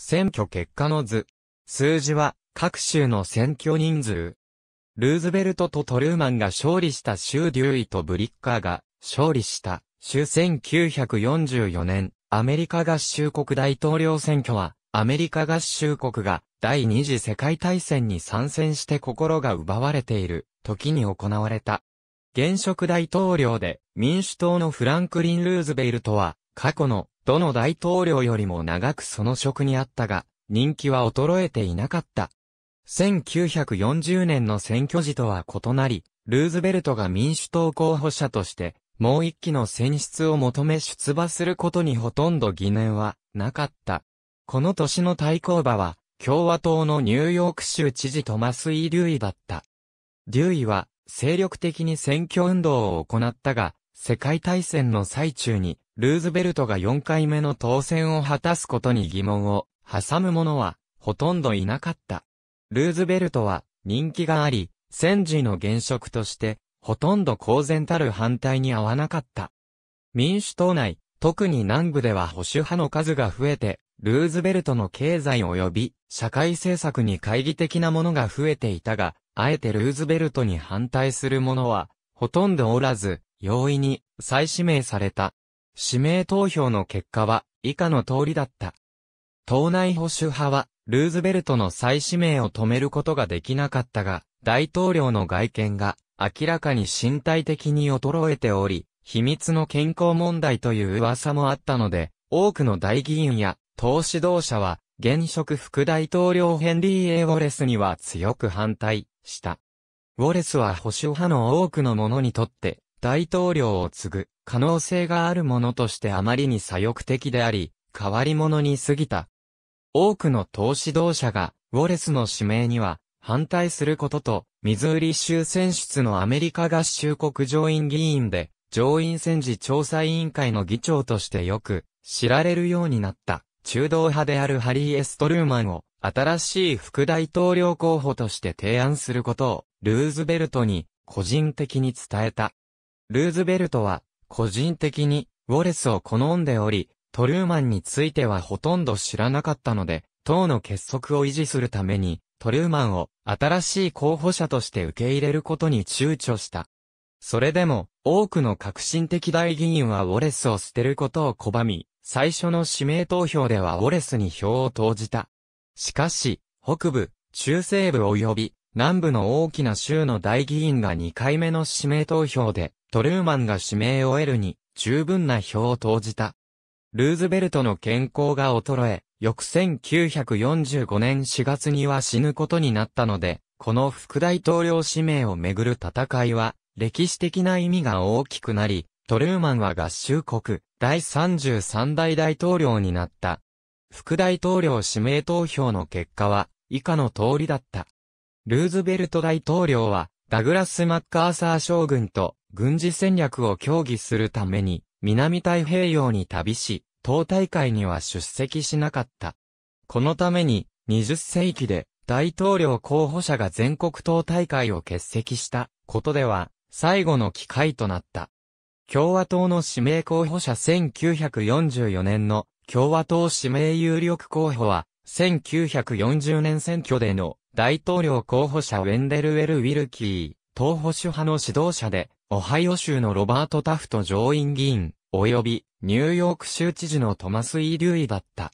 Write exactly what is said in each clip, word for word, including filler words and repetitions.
選挙結果の図。数字は各州の選挙人数。ルーズベルトとトルーマンが勝利した州、デューイとブリッカーが勝利した州。せんきゅうひゃくよんじゅうよねん、アメリカ合衆国大統領選挙は、アメリカ合衆国が第二次世界大戦に参戦して心が奪われている時に行われた。現職大統領で民主党のフランクリン・ルーズベルトは、過去のどの大統領よりも長くその職にあったが、人気は衰えていなかった。せんきゅうひゃくよんじゅうねんの選挙時とは異なり、ルーズベルトが民主党候補者として、もう一期の選出を求め出馬することにほとんど疑念はなかった。この年の対抗馬は、共和党のニューヨーク州知事トマス・イ・デューイだった。デューイは、精力的に選挙運動を行ったが、世界大戦の最中に、ルーズベルトがよんかいめの当選を果たすことに疑問を挟む者は、ほとんどいなかった。ルーズベルトは人気があり、戦時の現職として、ほとんど公然たる反対に合わなかった。民主党内、特に南部では保守派の数が増えて、ルーズベルトの経済及び社会政策に懐疑的なものが増えていたが、あえてルーズベルトに反対する者は、ほとんどおらず、容易に再指名された。指名投票の結果は、以下の通りだった。党内保守派は、ルーズベルトの再指名を止めることができなかったが、大統領の外見が明らかに身体的に衰えており、秘密の健康問題という噂もあったので、多くの大議員や党指導者は、現職副大統領ヘンリー・エー・ウォレスには強く反対した。ウォレスは保守派の多くの者にとって、大統領を継ぐ可能性がある者としてあまりに左翼的であり、変わり者に過ぎた。多くの党指導者が、ウォレスの指名には、反対することと、ミズーリ州選出のアメリカ合衆国上院議員で、上院戦時調査委員会の議長としてよく、知られるようになった、中道派であるハリー・エス・トルーマンを、新しい副大統領候補として提案することを、ルーズベルトに、個人的に伝えた。ルーズベルトは、個人的に、ウォレスを好んでおり、トルーマンについてはほとんど知らなかったので、党の結束を維持するために、トルーマンを新しい候補者として受け入れることに躊躇した。それでも、多くの革新的大議員はウォレスを捨てることを拒み、最初の指名投票ではウォレスに票を投じた。しかし、北部、中西部及び南部の大きな州の大議員がにかいめの指名投票で、トルーマンが指名を得るに十分な票を投じた。ルーズベルトの健康が衰え、翌せんきゅうひゃくよんじゅうごねんしがつには死ぬことになったので、この副大統領指名をめぐる戦いは、歴史的な意味が大きくなり、トルーマンは合衆国、だいさんじゅうさんだい大統領になった。副大統領指名投票の結果は、以下の通りだった。ルーズベルト大統領は、ダグラス・マッカーサー将軍と軍事戦略を協議するために、南太平洋に旅し、党大会には出席しなかった。このために、にじゅっせいきで大統領候補者が全国党大会を欠席したことでは、最後の機会となった。共和党の指名候補者せんきゅうひゃくよんじゅうよねんの共和党指名有力候補は、せんきゅうひゃくよんじゅうねん選挙での大統領候補者ウェンデル・ウェル・ウィルキー、党保守派の指導者で、オハイオ州のロバート・タフト上院議員、及びニューヨーク州知事のトマス・イ・デューイだった。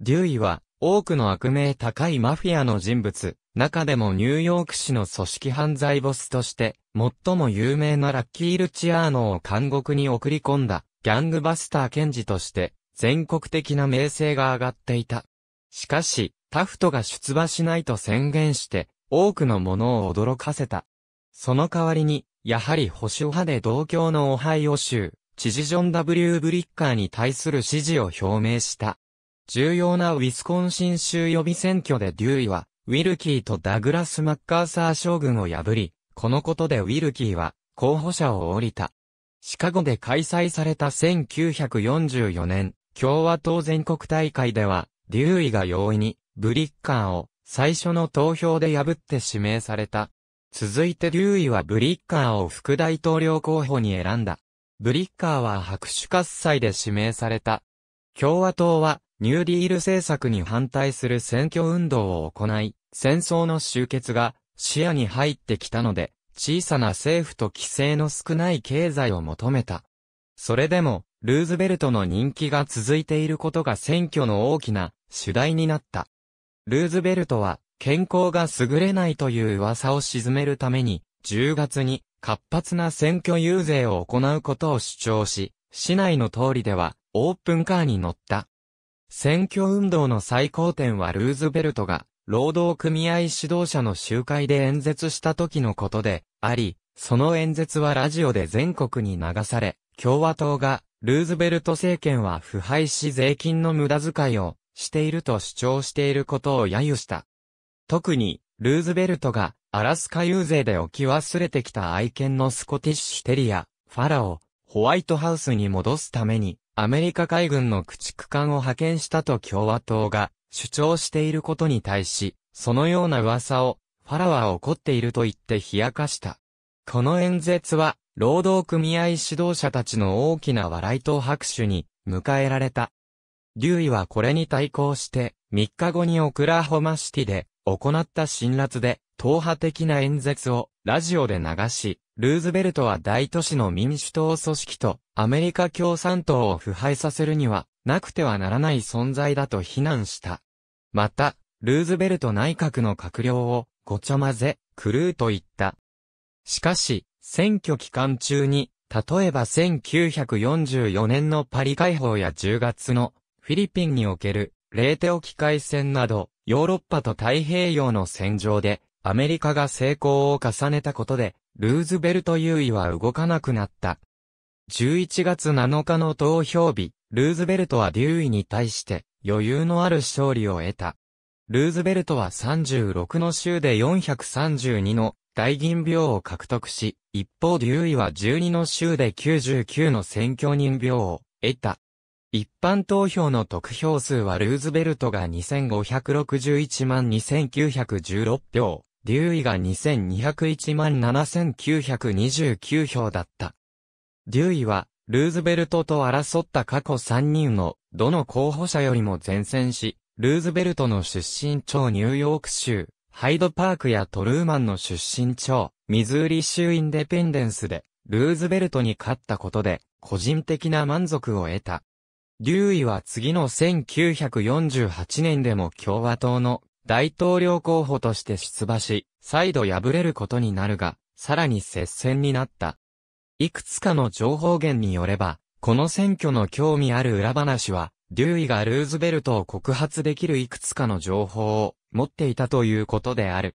デューイは多くの悪名高いマフィアの人物、中でもニューヨーク市の組織犯罪ボスとして、最も有名なラッキー・ルチアーノを監獄に送り込んだ、ギャングバスター検事として、全国的な名声が上がっていた。しかし、タフトが出馬しないと宣言して、多くの者を驚かせた。その代わりに、やはり保守派で同郷のオハイオ州、知事ジョン・ダブリュー・ブリッカーに対する支持を表明した。重要なウィスコンシン州予備選挙でデューイは、ウィルキーとダグラス・マッカーサー将軍を破り、このことでウィルキーは候補者を降りた。シカゴで開催されたせんきゅうひゃくよんじゅうよねん、共和党全国大会では、デューイが容易にブリッカーを最初の投票で破って指名された。続いてデューイはブリッカーを副大統領候補に選んだ。ブリッカーは拍手喝采で指名された。共和党はニューディール政策に反対する選挙運動を行い、戦争の終結が視野に入ってきたので、小さな政府と規制の少ない経済を求めた。それでも、ルーズベルトの人気が続いていることが選挙の大きな主題になった。ルーズベルトは健康が優れないという噂を鎮めるために、じゅうがつに活発な選挙遊説を行うことを主張し、市内の通りではオープンカーに乗った。選挙運動の最高点はルーズベルトが労働組合指導者の集会で演説した時のことであり、その演説はラジオで全国に流され、共和党がルーズベルト政権は腐敗し税金の無駄遣いをしていると主張していることを揶揄した。特にルーズベルトがアラスカ遊説で置き忘れてきた愛犬のスコティッシュテリア、ファラをホワイトハウスに戻すためにアメリカ海軍の駆逐艦を派遣したと共和党が主張していることに対し、そのような噂をファラは怒っていると言って冷やかした。この演説は労働組合指導者たちの大きな笑いと拍手に迎えられた。デューイはこれに対抗してみっかごにオクラホマシティで行った辛辣で党派的な演説をラジオで流し、ルーズベルトは大都市の民主党組織とアメリカ共産党を腐敗させるにはなくてはならない存在だと非難した。また、ルーズベルト内閣の閣僚をごちゃ混ぜ、狂うと言った。しかし、選挙期間中に、例えばせんきゅうひゃくよんじゅうよねんのパリ会合やじゅうがつのフィリピンにおけるレーテオ機海戦など、ヨーロッパと太平洋の戦場でアメリカが成功を重ねたことで、ルーズベルト優位は動かなくなった。じゅういちがつなのかの投票日、ルーズベルトはデューイに対して余裕のある勝利を得た。ルーズベルトはさんじゅうろくの州でよんひゃくさんじゅうにの大銀票を獲得し、一方デューイはじゅうにの州できゅうじゅうきゅうの選挙人票を得た。一般投票の得票数はルーズベルトがにせんごひゃくろくじゅういちまんにせんきゅうひゃくじゅうろく票、デューイがにせんにひゃくいちまんななせんきゅうひゃくにじゅうきゅう票だった。デューイはルーズベルトと争った過去さんにんのどの候補者よりも善戦し、ルーズベルトの出身超ニューヨーク州、ハイドパークやトルーマンの出身地、ミズーリ州インデペンデンスで、ルーズベルトに勝ったことで、個人的な満足を得た。デューイは次のせんきゅうひゃくよんじゅうはちねんでも共和党の大統領候補として出馬し、再度敗れることになるが、さらに接戦になった。いくつかの情報源によれば、この選挙の興味ある裏話は、デューイがルーズベルトを告発できるいくつかの情報を、持っていたということである。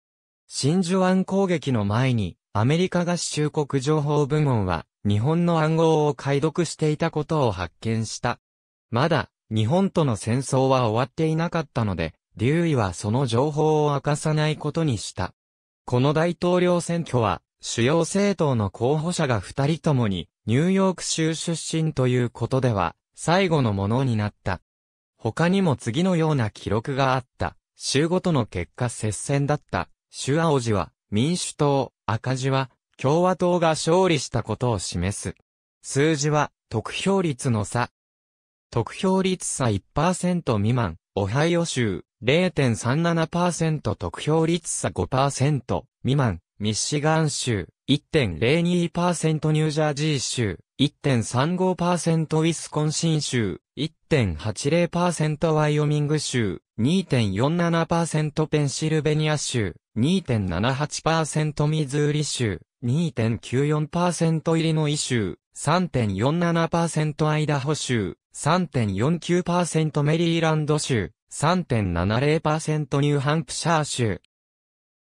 真珠湾攻撃の前に、アメリカ合衆国情報部門は、日本の暗号を解読していたことを発見した。まだ、日本との戦争は終わっていなかったので、デューイはその情報を明かさないことにした。この大統領選挙は、主要政党の候補者が二人ともに、ニューヨーク州出身ということでは、最後のものになった。他にも次のような記録があった。州ごとの結果接戦だった。州青字は民主党、赤字は共和党が勝利したことを示す。数字は得票率の差。得票率差 いちパーセント 未満、オハイオ州 れいてんさんななパーセント 得票率差 ごパーセント 未満、ミシガン州 いってんれいにパーセント ニュージャージー州 いってんさんごパーセント ウィスコンシン州 いってんはちぜろパーセント ワイオミング州 にてんよんななパーセント ペンシルベニア州 にてんななはちパーセント ミズーリ州 にてんきゅうよんパーセント イリノイ州 さんてんよんななパーセント アイダホ州 さんてんよんきゅうパーセント メリーランド州 さんてんななぜろパーセント ニューハンプシャー州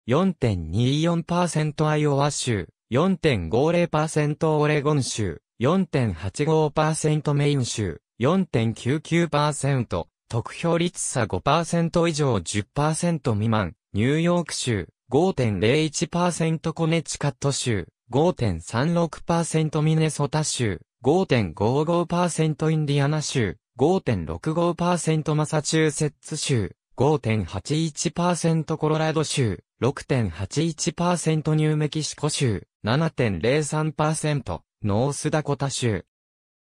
よんてんにーよんパーセント アイオワ州 よんてんごぜろパーセント オレゴン州 よんてんはちごパーセント メイン州 よんてんきゅうきゅうパーセント 得票率差 ごパーセント 以上 じゅっパーセント 未満ニューヨーク州 ごてんぜろいちパーセント コネチカット州 ごてんさんろくパーセント ミネソタ州 ごてんごーごーパーセント インディアナ州 ごてんろくごーパーセント マサチューセッツ州 ごてんはちいちパーセント コロラド州 ろくてんはちいちパーセント ニューメキシコ州 ななてんぜろさんパーセント ノースダコタ州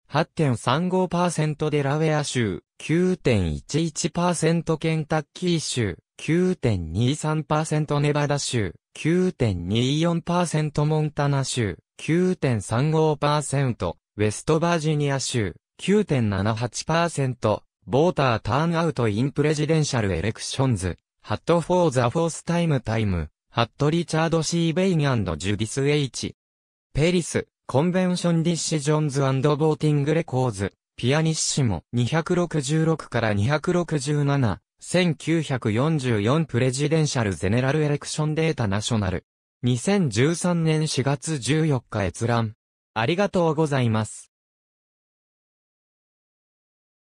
はちてんさんごパーセント デラウェア州きゅうてんいちいちパーセント ケンタッキー州、きゅうてんにさんパーセント ネバダ州、きゅうてんによんパーセント モンタナ州、きゅうてんさんごパーセント、ウェストバージニア州、きゅうてんななはちパーセント、ボーターターンアウトインプレジデンシャルエレクションズ、ハットフォーザフォースタイムタイム、ハットリチャード シー・ベイン&ジュディス H。ペリス、コンベンションディッシジョンズ&ボーティングレコーズ、ピアニッシモ、にひゃくろくじゅうろくからにひゃくろくじゅうなな、せんきゅうひゃくよんじゅうよんプレジデンシャルゼネラルエレクションデータナショナル。にせんじゅうさんねんしがつじゅうよっか閲覧。ありがとうございます。